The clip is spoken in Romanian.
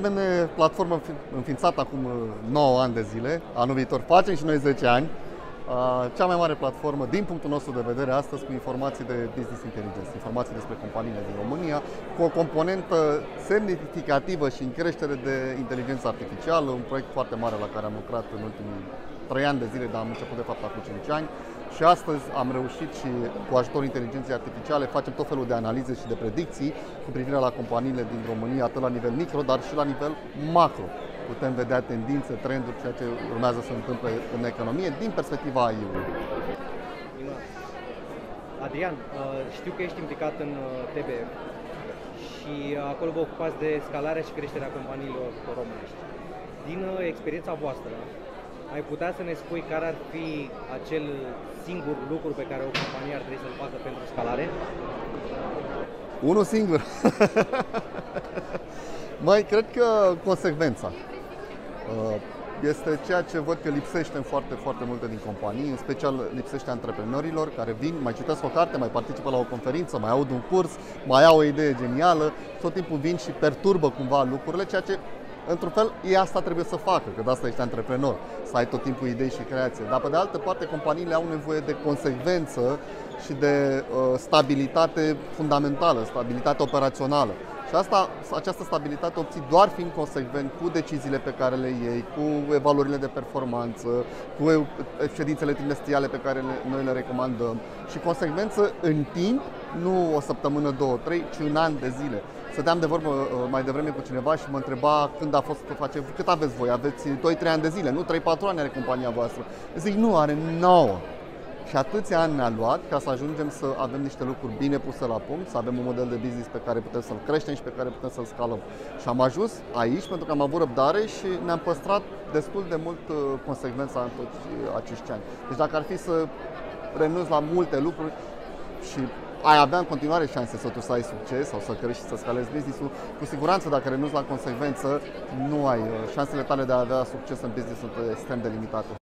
Termene, platformă înființată acum 9 ani de zile, anul viitor facem și noi 10 ani, cea mai mare platformă din punctul nostru de vedere astăzi cu informații de business intelligence, informații despre companiile din România, cu o componentă semnificativă și în creștere de inteligență artificială, un proiect foarte mare la care am lucrat în ultimii 3 ani de zile, dar am început de fapt acum 5 ani. Și astăzi am reușit și cu ajutorul inteligenței artificiale facem tot felul de analize și de predicții cu privire la companiile din România, atât la nivel micro, dar și la nivel macro. Putem vedea tendințe, trenduri, ceea ce urmează să se întâmple în economie din perspectiva AI-ului. Adrian, știu că ești implicat în TBR și acolo vă ocupați de scalarea și creșterea companiilor românești. Din experiența voastră, ai putea să ne spui care ar fi acel singur lucru pe care o companie ar trebui să-l facă pentru scalare? Unul singur? Mai cred că consecvența este ceea ce văd că lipsește în foarte multe din companii, în special lipsește antreprenorilor care vin, mai citesc o carte, mai participă la o conferință, mai aud un curs, mai au o idee genială, tot timpul vin și perturbă cumva lucrurile, ceea ce într-un fel, ei asta trebuie să facă, că de asta ești antreprenor, să ai tot timpul idei și creație. Dar pe de altă parte, companiile au nevoie de consecvență și de stabilitate fundamentală, stabilitate operațională. Și această stabilitate obții doar fiind consecvent cu deciziile pe care le iei, cu evaluările de performanță, cu ședințele trimestriale pe care noi le recomandăm. Și consecvență în timp, nu o săptămână, două, trei, ci un an de zile. Stăteam de vorbă mai devreme cu cineva și mă întreba când a fost să face, cât aveți voi, aveți 2-3 ani de zile, nu? 3-4 ani are compania voastră. Zic, nu, are 9. Și atâția ani ne-a luat ca să ajungem să avem niște lucruri bine puse la punct, să avem un model de business pe care putem să-l creștem și pe care putem să-l scalăm. Și am ajuns aici pentru că am avut răbdare și ne-am păstrat destul de mult consecvența în toți acești ani. Deci dacă ar fi să renunți la multe lucruri și ai avea în continuare șanse să ai succes sau să crești și să scalezi business-ul. Cu siguranță, dacă renunți la consecvență, nu ai șansele tale de a avea succes în business sunt extrem de limitate.